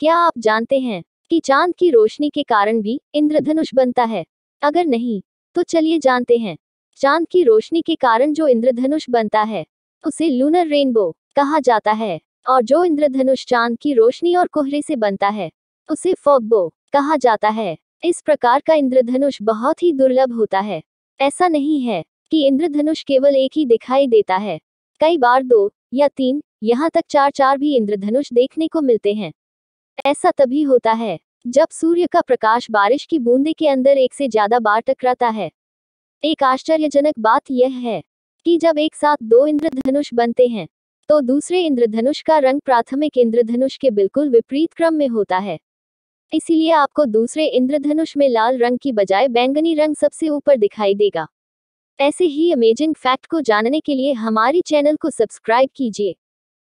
क्या आप जानते हैं कि चांद की रोशनी के कारण भी इंद्रधनुष बनता है? अगर नहीं तो चलिए जानते हैं। चांद की रोशनी के कारण जो इंद्रधनुष बनता है उसे लूनर रेनबो कहा जाता है, और जो इंद्रधनुष चांद की रोशनी और कोहरे से बनता है उसे फॉगबो कहा जाता है। इस प्रकार का इंद्रधनुष बहुत ही दुर्लभ होता है। ऐसा नहीं है कि इंद्रधनुष केवल एक ही दिखाई देता है, कई बार 2 या 3 यहाँ तक 4 भी इंद्रधनुष देखने को मिलते हैं। ऐसा तभी होता है जब सूर्य का प्रकाश बारिश की बूंदे के अंदर एक से ज्यादा बार टकराता है। एक आश्चर्यजनक बात यह है कि जब एक साथ 2 इंद्रधनुष बनते हैं तो दूसरे इंद्रधनुष का रंग प्राथमिक इंद्रधनुष के बिल्कुल विपरीत क्रम में होता है। इसीलिए आपको दूसरे इंद्रधनुष में लाल रंग की बजाय बैंगनी रंग सबसे ऊपर दिखाई देगा। ऐसे ही अमेजिंग फैक्ट को जानने के लिए हमारे चैनल को सब्सक्राइब कीजिए।